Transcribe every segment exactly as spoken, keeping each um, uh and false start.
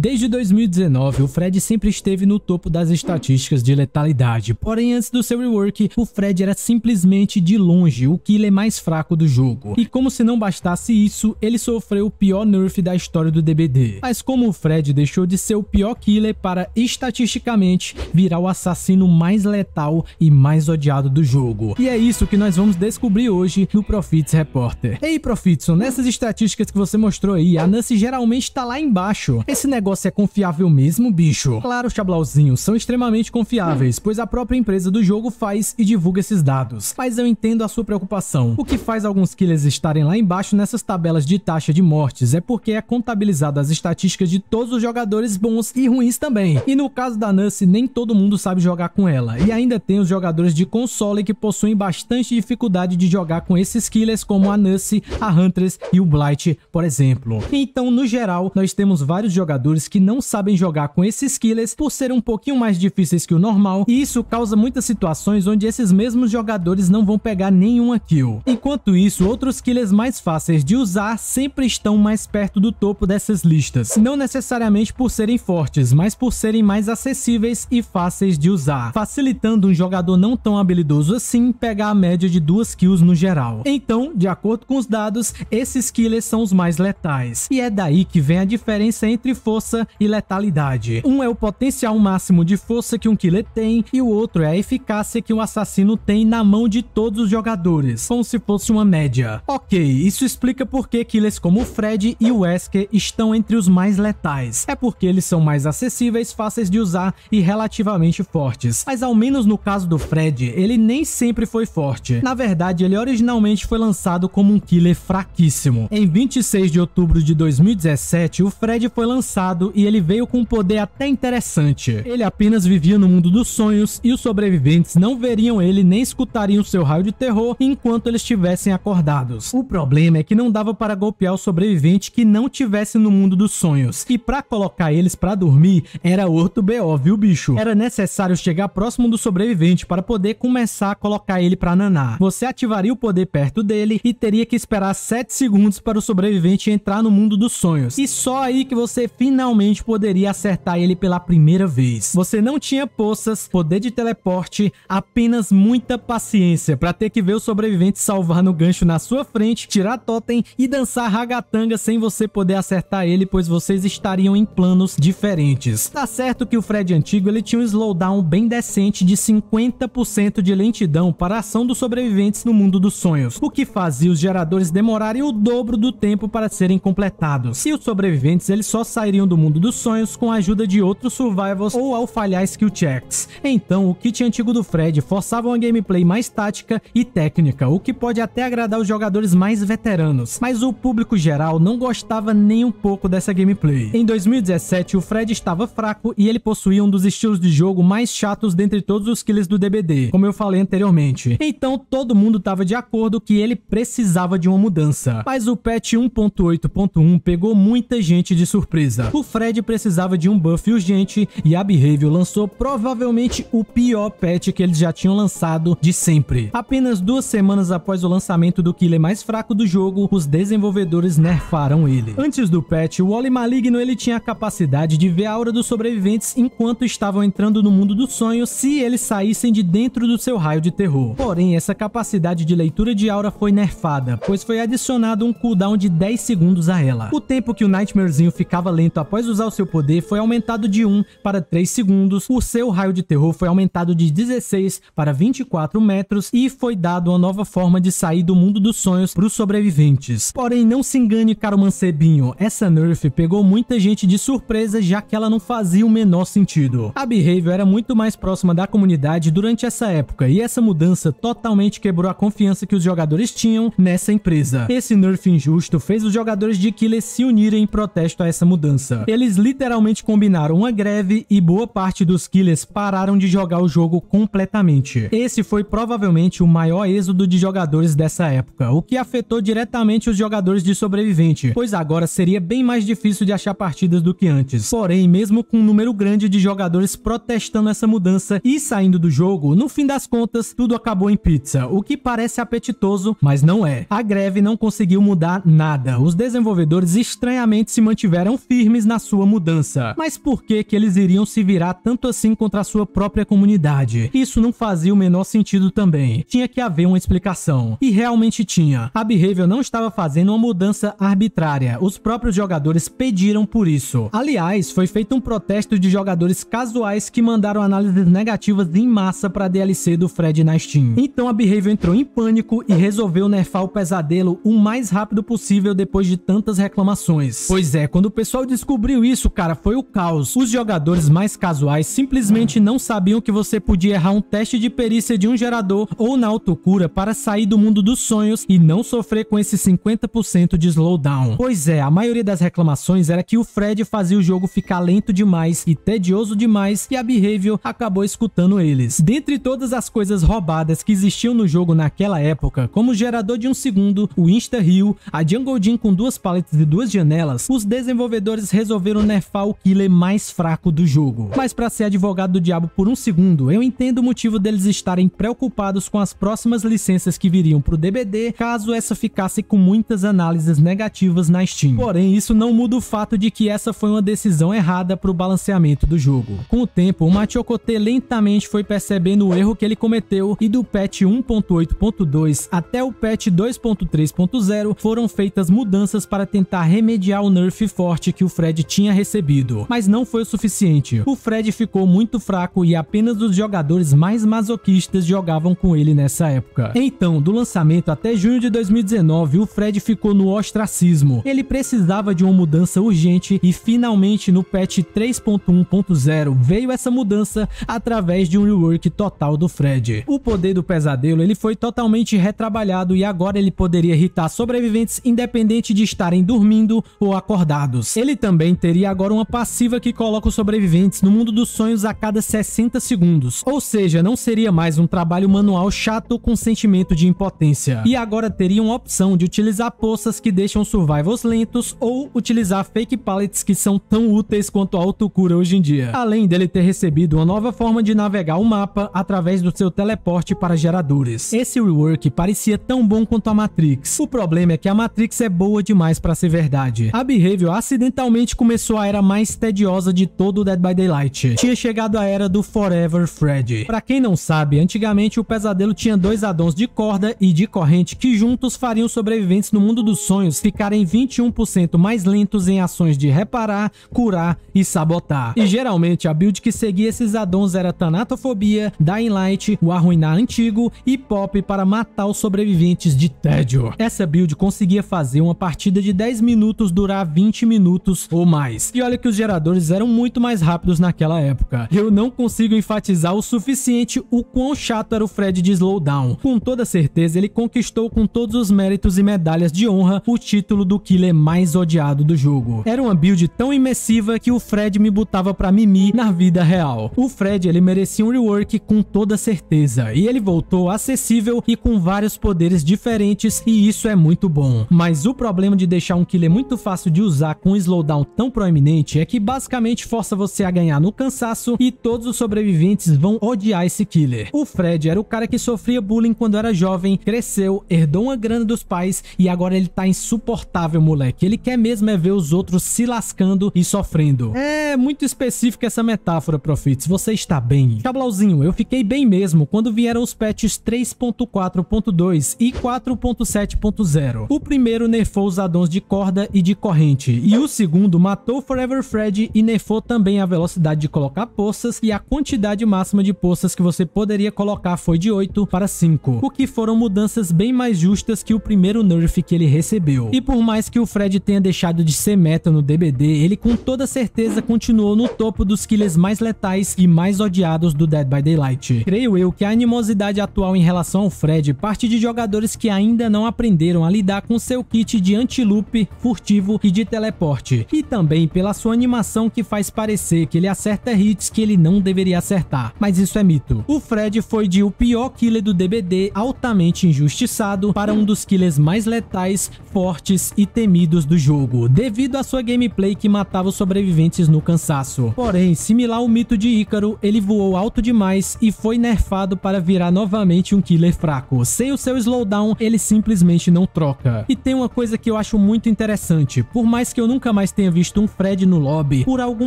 Desde dois mil e dezenove, o Freddy sempre esteve no topo das estatísticas de letalidade, porém antes do seu rework, o Freddy era simplesmente de longe o killer mais fraco do jogo. E como se não bastasse isso, ele sofreu o pior nerf da história do D B D. Mas como o Freddy deixou de ser o pior killer para, estatisticamente, virar o assassino mais letal e mais odiado do jogo. E é isso que nós vamos descobrir hoje no ProFitz Repórter. Ei ProFitz, nessas estatísticas que você mostrou aí, a Nurse geralmente tá lá embaixo. Esse negócio é confiável mesmo, bicho? Claro, chablauzinho, são extremamente confiáveis, pois a própria empresa do jogo faz e divulga esses dados. Mas eu entendo a sua preocupação. O que faz alguns killers estarem lá embaixo nessas tabelas de taxa de mortes é porque é contabilizado as estatísticas de todos os jogadores bons e ruins também. E no caso da Nurse, nem todo mundo sabe jogar com ela. E ainda tem os jogadores de console que possuem bastante dificuldade de jogar com esses killers como a Nurse, a Huntress e o Blight, por exemplo. Então, no geral, nós temos vários jogadores que não sabem jogar com esses killers por serem um pouquinho mais difíceis que o normal, e isso causa muitas situações onde esses mesmos jogadores não vão pegar nenhuma kill. Enquanto isso, outros killers mais fáceis de usar sempre estão mais perto do topo dessas listas, não necessariamente por serem fortes, mas por serem mais acessíveis e fáceis de usar, facilitando um jogador não tão habilidoso assim pegar a média de duas kills no geral. Então, de acordo com os dados, esses killers são os mais letais, e é daí que vem a diferença entre força e letalidade. Um é o potencial máximo de força que um killer tem e o outro é a eficácia que um assassino tem na mão de todos os jogadores, como se fosse uma média. Ok, isso explica por que killers como o Freddy e o Wesker estão entre os mais letais. É porque eles são mais acessíveis, fáceis de usar e relativamente fortes. Mas ao menos no caso do Freddy, ele nem sempre foi forte. Na verdade, ele originalmente foi lançado como um killer fraquíssimo. Em vinte e seis de outubro de dois mil e dezessete, o Freddy foi lançado e ele veio com um poder até interessante. Ele apenas vivia no mundo dos sonhos e os sobreviventes não veriam ele nem escutariam seu raio de terror enquanto eles estivessem acordados. O problema é que não dava para golpear o sobrevivente que não tivesse no mundo dos sonhos, e para colocar eles para dormir era outro B O, viu bicho? Era necessário chegar próximo do sobrevivente para poder começar a colocar ele para nanar. Você ativaria o poder perto dele e teria que esperar sete segundos para o sobrevivente entrar no mundo dos sonhos, e só aí que você finalmente Finalmente poderia acertar ele pela primeira vez. Você não tinha poças, poder de teleporte, apenas muita paciência para ter que ver o sobrevivente salvar no gancho na sua frente, tirar totem e dançar ragatanga sem você poder acertar ele, pois vocês estariam em planos diferentes. Tá certo que o Freddy antigo ele tinha um slowdown bem decente de cinquenta por cento de lentidão para a ação dos sobreviventes no mundo dos sonhos, o que fazia os geradores demorarem o dobro do tempo para serem completados. E os sobreviventes eles só sairiam do mundo dos sonhos com a ajuda de outros survivals ou ao falhar skill checks. Então, o kit antigo do Freddy forçava uma gameplay mais tática e técnica, o que pode até agradar os jogadores mais veteranos, mas o público geral não gostava nem um pouco dessa gameplay. Em dois mil e dezessete, o Freddy estava fraco e ele possuía um dos estilos de jogo mais chatos dentre todos os killers do D B D, como eu falei anteriormente. Então, todo mundo estava de acordo que ele precisava de uma mudança, mas o patch um ponto oito ponto um pegou muita gente de surpresa. O Freddy precisava de um buff urgente e a Behavior lançou provavelmente o pior patch que eles já tinham lançado de sempre. Apenas duas semanas após o lançamento do killer mais fraco do jogo, os desenvolvedores nerfaram ele. Antes do patch, o Olho Maligno ele tinha a capacidade de ver a aura dos sobreviventes enquanto estavam entrando no mundo dos sonhos se eles saíssem de dentro do seu raio de terror. Porém, essa capacidade de leitura de aura foi nerfada, pois foi adicionado um cooldown de dez segundos a ela. O tempo que o Nightmarezinho ficava lento a Após usar o seu poder foi aumentado de um para três segundos, o seu raio de terror foi aumentado de dezesseis para vinte e quatro metros e foi dado uma nova forma de sair do mundo dos sonhos para os sobreviventes. Porém, não se engane, caro mancebinho, essa nerf pegou muita gente de surpresa já que ela não fazia o menor sentido. A Behavior era muito mais próxima da comunidade durante essa época e essa mudança totalmente quebrou a confiança que os jogadores tinham nessa empresa. Esse nerf injusto fez os jogadores de Killer se unirem em protesto a essa mudança. Eles literalmente combinaram uma greve e boa parte dos killers pararam de jogar o jogo completamente. Esse foi provavelmente o maior êxodo de jogadores dessa época, o que afetou diretamente os jogadores de sobrevivente, pois agora seria bem mais difícil de achar partidas do que antes. Porém, mesmo com um número grande de jogadores protestando essa mudança e saindo do jogo, no fim das contas, tudo acabou em pizza, o que parece apetitoso, mas não é. A greve não conseguiu mudar nada. Os desenvolvedores estranhamente se mantiveram firmes na sua mudança. Mas por que que eles iriam se virar tanto assim contra a sua própria comunidade? Isso não fazia o menor sentido também. Tinha que haver uma explicação. E realmente tinha. A Behavior não estava fazendo uma mudança arbitrária. Os próprios jogadores pediram por isso. Aliás, foi feito um protesto de jogadores casuais que mandaram análises negativas em massa para a D L C do Freddy na Steam. Então a Behavior entrou em pânico e resolveu nerfar o Pesadelo o mais rápido possível depois de tantas reclamações. Pois é, quando o pessoal descobriu isso, cara, foi o caos. Os jogadores mais casuais simplesmente não sabiam que você podia errar um teste de perícia de um gerador ou na autocura para sair do mundo dos sonhos e não sofrer com esse cinquenta por cento de slowdown. Pois é, a maioria das reclamações era que o Freddy fazia o jogo ficar lento demais e tedioso demais e a Behavior acabou escutando eles. Dentre todas as coisas roubadas que existiam no jogo naquela época, como o gerador de um segundo, o Insta-Heal, a Jungle Gym com duas paletas e duas janelas, os desenvolvedores resolveram nerfar o killer mais fraco do jogo. Mas para ser advogado do diabo por um segundo, eu entendo o motivo deles estarem preocupados com as próximas licenças que viriam pro D B D, caso essa ficasse com muitas análises negativas na Steam. Porém, isso não muda o fato de que essa foi uma decisão errada pro balanceamento do jogo. Com o tempo, o Machocote lentamente foi percebendo o erro que ele cometeu e do patch um ponto oito ponto dois até o patch dois ponto três ponto zero foram feitas mudanças para tentar remediar o nerf forte que o Freddy tinha recebido. Mas não foi o suficiente. O Freddy ficou muito fraco e apenas os jogadores mais masoquistas jogavam com ele nessa época. Então, do lançamento até junho de dois mil e dezenove, o Freddy ficou no ostracismo. Ele precisava de uma mudança urgente e finalmente no patch três ponto um ponto zero veio essa mudança através de um rework total do Freddy. O poder do pesadelo ele foi totalmente retrabalhado e agora ele poderia irritar sobreviventes independente de estarem dormindo ou acordados. Ele também teria agora uma passiva que coloca os sobreviventes no mundo dos sonhos a cada sessenta segundos, ou seja, não seria mais um trabalho manual chato com sentimento de impotência. E agora teriam a opção de utilizar poças que deixam survivals lentos ou utilizar fake pallets que são tão úteis quanto a autocura hoje em dia. Além dele ter recebido uma nova forma de navegar o mapa através do seu teleporte para geradores. Esse rework parecia tão bom quanto a Matrix. O problema é que a Matrix é boa demais para ser verdade. A Behavior acidentalmente começou a era mais tediosa de todo o Dead by Daylight. Tinha chegado a era do Forever Freddy. Pra quem não sabe, antigamente o Pesadelo tinha dois addons de corda e de corrente que juntos fariam sobreviventes no mundo dos sonhos ficarem vinte e um por cento mais lentos em ações de reparar, curar e sabotar. E geralmente a build que seguia esses addons era Thanatofobia, Dying Light, o Arruinar antigo e Pop para matar os sobreviventes de tédio. Essa build conseguia fazer uma partida de dez minutos durar vinte minutos ou mais. E olha que os geradores eram muito mais rápidos naquela época. Eu não consigo enfatizar o suficiente o quão chato era o Freddy de slowdown. Com toda certeza ele conquistou com todos os méritos e medalhas de honra o título do killer mais odiado do jogo. Era uma build tão imersiva que o Freddy me botava pra mimir na vida real. O Freddy ele merecia um rework com toda certeza e ele voltou acessível e com vários poderes diferentes e isso é muito bom. Mas o problema de deixar um killer muito fácil de usar com um slowdown tão proeminente é que basicamente força você a ganhar no cansaço e todos os sobreviventes vão odiar esse killer. O Freddy era o cara que sofria bullying quando era jovem, cresceu, herdou uma grana dos pais e agora ele tá insuportável, moleque. Ele quer mesmo é ver os outros se lascando e sofrendo. É muito específica essa metáfora, ProFitz. Você está bem? Cablauzinho, eu fiquei bem mesmo quando vieram os patches três ponto quatro ponto dois e quatro ponto sete ponto zero. O primeiro nerfou os addons de corda e de corrente e o segundo matou Forever Freddy e nerfou também a velocidade de colocar poças e a quantidade máxima de poças que você poderia colocar foi de oito para cinco, o que foram mudanças bem mais justas que o primeiro nerf que ele recebeu. E por mais que o Freddy tenha deixado de ser meta no D B D, ele com toda certeza continuou no topo dos killers mais letais e mais odiados do Dead by Daylight. Creio eu que a animosidade atual em relação ao Freddy parte de jogadores que ainda não aprenderam a lidar com seu kit de anti-loop, furtivo e de teleporte, e também pela sua animação que faz parecer que ele acerta hits que ele não deveria acertar, mas isso é mito. O Freddy foi de o pior killer do D B D, altamente injustiçado, para um dos killers mais letais, fortes e temidos do jogo, devido à sua gameplay que matava os sobreviventes no cansaço. Porém, similar ao mito de Ícaro, ele voou alto demais e foi nerfado para virar novamente um killer fraco. Sem o seu slowdown, ele simplesmente não troca. E tem uma coisa que eu acho muito interessante, por mais que eu nunca mais tenha tenha visto um Freddy no lobby, por algum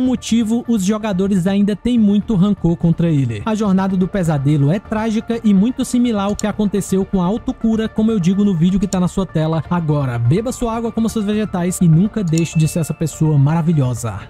motivo os jogadores ainda têm muito rancor contra ele. A jornada do pesadelo é trágica e muito similar ao que aconteceu com a autocura, como eu digo no vídeo que tá na sua tela agora. Beba sua água, coma seus vegetais e nunca deixe de ser essa pessoa maravilhosa.